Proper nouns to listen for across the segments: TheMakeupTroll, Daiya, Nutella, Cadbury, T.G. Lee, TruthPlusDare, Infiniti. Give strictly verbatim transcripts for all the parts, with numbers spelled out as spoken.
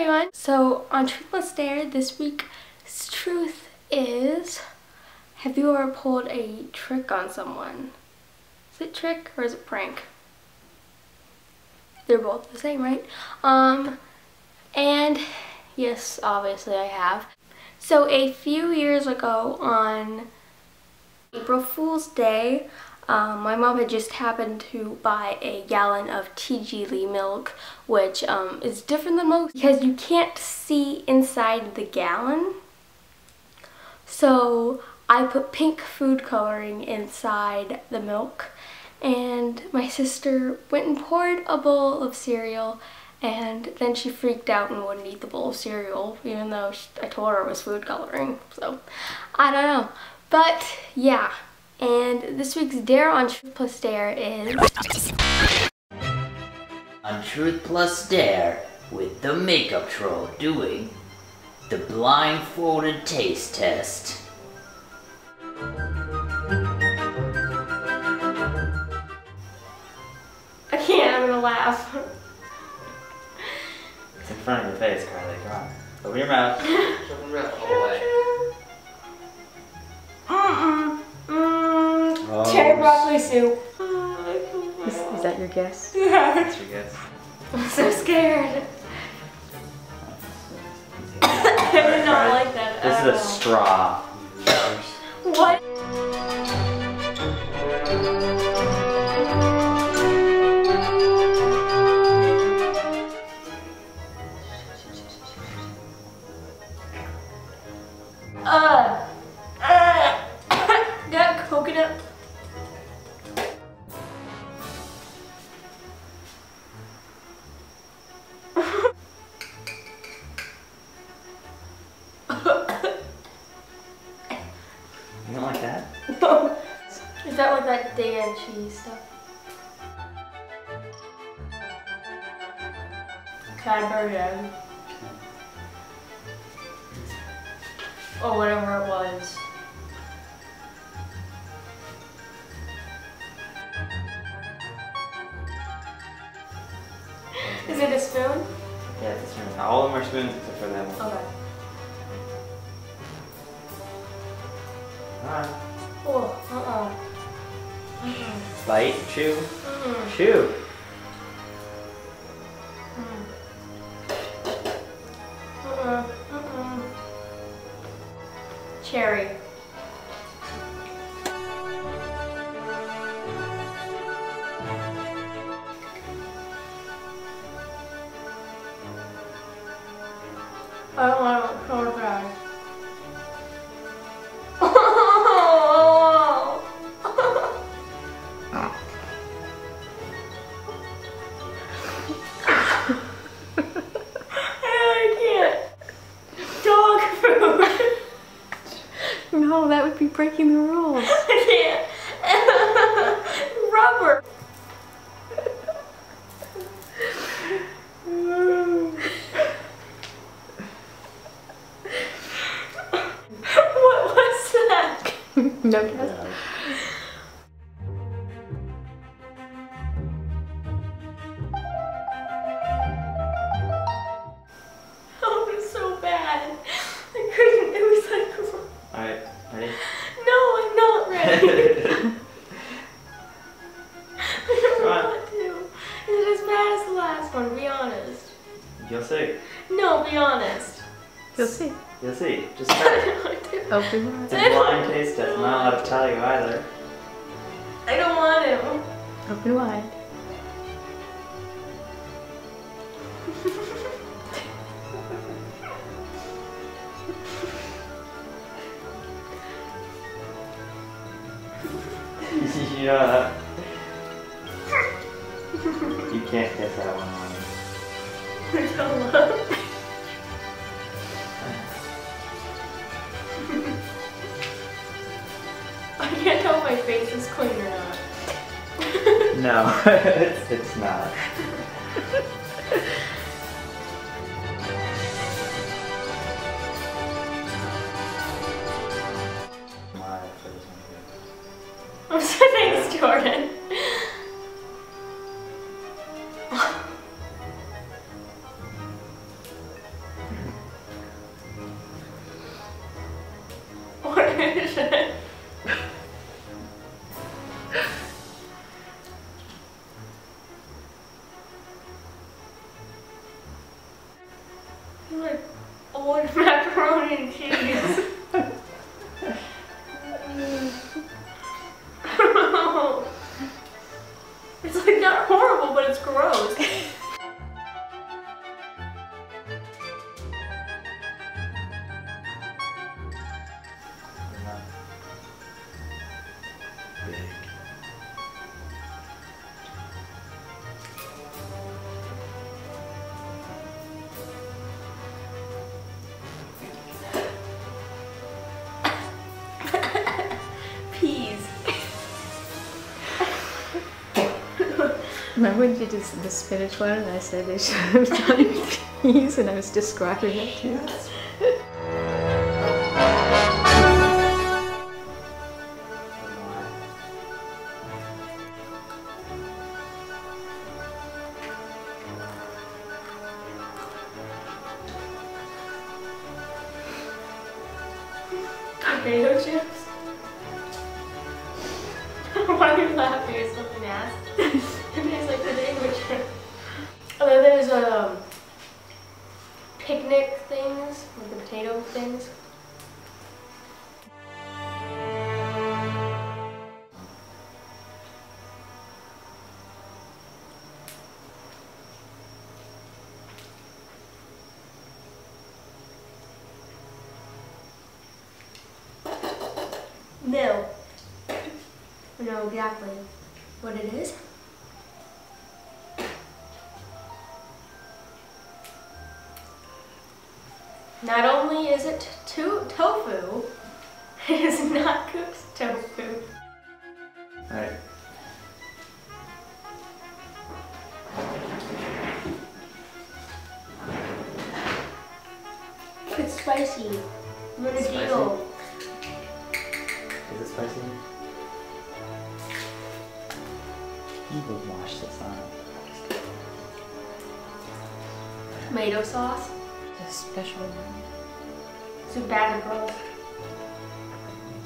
everyone! So on TruthPlusDare this week's truth is, have you ever pulled a trick on someone? Is it trick or is it prank? They're both the same, right? Um, and yes, obviously I have. So a few years ago on April Fool's Day, Um, my mom had just happened to buy a gallon of T G Lee milk, which um, is different than most because you can't see inside the gallon. So I put pink food coloring inside the milk, and my sister went and poured a bowl of cereal, and then she freaked out and wouldn't eat the bowl of cereal, even though she, I told her it was food coloring. So I don't know, but yeah. And this week's Dare on TruthPlusDare is... on TruthPlusDare, with the Makeup Troll doing the blindfolded taste test. I can't, I'm gonna laugh. It's in front of your face, Carly, come on. Open your mouth. Open your mouth all the way. Mm-mm. Cherry broccoli soup. Is, is that your guess? Yeah. That's your guess. I'm so scared. I did not like that. This is a straw. What? Uh. Uh. That coconut. You don't like that? No. Is that like that Daiya and cheese stuff? Cadbury egg. Or whatever it was. Is it a spoon? Yeah, it's a spoon. All of them are spoons except for that one. Okay. Alright. Oh, uh-oh. Mm-mm. Bite, chew, mm-mm. chew. Mm-mm. Mm-mm. Cherry. I don't want to go to bed. No, that would be breaking the rules. Yeah. Rubber. What was that? No guess. Oh, it was so bad. I couldn't. It was like. Alright, ready? No, I'm not ready. I don't want to. It's as bad as the last one, be honest. You'll see. No, be honest. You'll see. You'll see. Just try it. Open your eyes. It's a blind taste test. I'm not allowed to tell you either. I don't want to. Open wide. Yeah. You can't get that one on me. I don't love it. I can't tell if my face is clean or not. No, it's, it's not. I'm so thanks, Jordan. like old macaroni and cheese. It's like not horrible, but it's gross. Remember when you did the spinach one and I said they should have done peas and I was describing it to you? Potato chips? Why are you laughing? It's something nasty. It tastes like potato chips. Oh, then there's um, picnic things, like the potato things. No. I know exactly what it is. Not only is it to tofu, it is not cooked tofu. All right. It's spicy. I'm gonna deal. Is it spicy? You would wash this on. Tomato sauce. Special one. So bad and gross.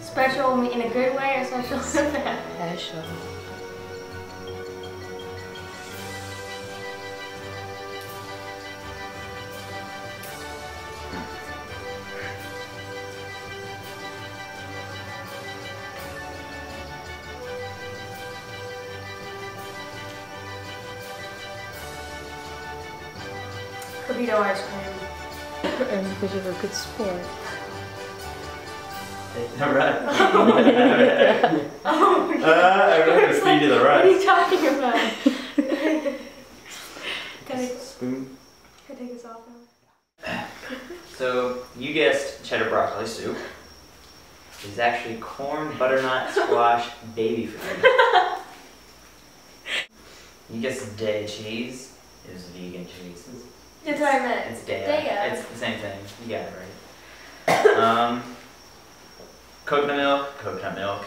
Special in a good way or special in a bad? Special. Cubito ice cream. And because you were a good sport. All right. Oh my God. Uh, I remember it's like, to the right. What are you talking about? Can I, spoon. Can I take this off now? So you guessed cheddar broccoli soup. It's actually corn butternut squash baby food. You guessed day cheese. It was vegan cheese. It's what I meant. It's Daiya. Daiya. It's the same thing. You got it right. um, coconut milk. Coconut milk.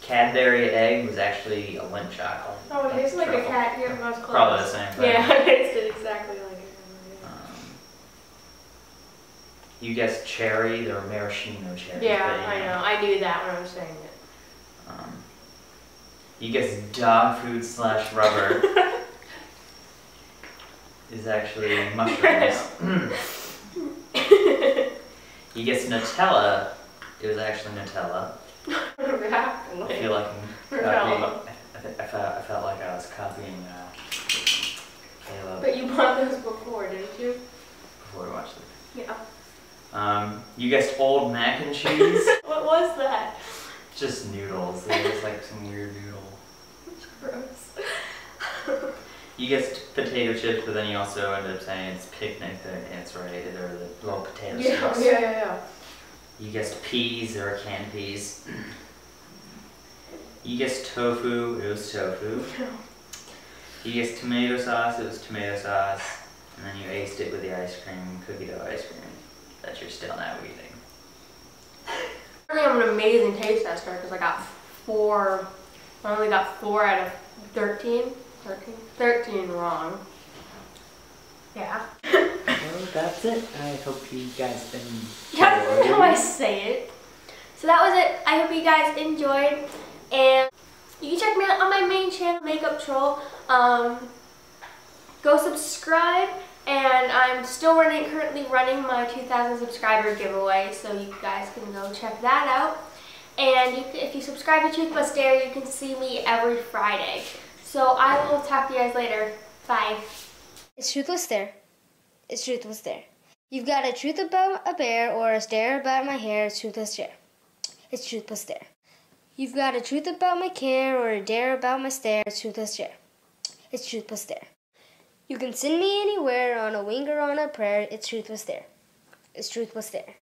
Cadbury egg was actually a lint chocolate. Oh, it tastes like a cat. Yeah, I was close. Probably the same thing. Yeah, it tasted exactly like it. Um, you guessed cherry, the maraschino cherry. Yeah, thing. I know. I knew that when I was saying it. Um, you guessed dog food slash rubber. Is actually mushrooms. You guessed Nutella. It was actually Nutella. I feel like copying, I, felt, I felt like I was copying uh, Caleb. But you bought those before, didn't you? Before we watched it. Yeah. Um, you guessed old mac and cheese. What was that? Just noodles. It was like some weird noodle. Gross. You guessed potato chips, but then you also ended up saying it's picnic, and it's right, they're the little potato yeah, sauce. Yeah, yeah, yeah. You guessed peas, there are canned peas. You guessed tofu, it was tofu. Yeah. You guessed tomato sauce, it was tomato sauce. And then you aced it with the ice cream, cookie dough ice cream, that you're still now eating. I really have an amazing taste tester, because I got four, I only got four out of thirteen. thirteen? thirteen wrong. Yeah. Well, that's it. I hope you guys enjoyed. Yeah, that's how I say it. So that was it. I hope you guys enjoyed. And you can check me out on my main channel, Makeup Troll. Um, go subscribe. And I'm still running, currently running my two thousand subscriber giveaway, so you guys can go check that out. And you can, if you subscribe to TruthPlusDare, you can see me every Friday. So I will talk to you guys later. Bye. It's TruthPlusDare. It's TruthPlusDare. You've got a truth about a bear or a stare about my hair. It's TruthPlusDare. It's TruthPlusDare. You've got a truth about my care or a dare about my stare. It's TruthPlusDare. It's TruthPlusDare. You can send me anywhere on a wing or on a prayer. It's TruthPlusDare. It's TruthPlusDare.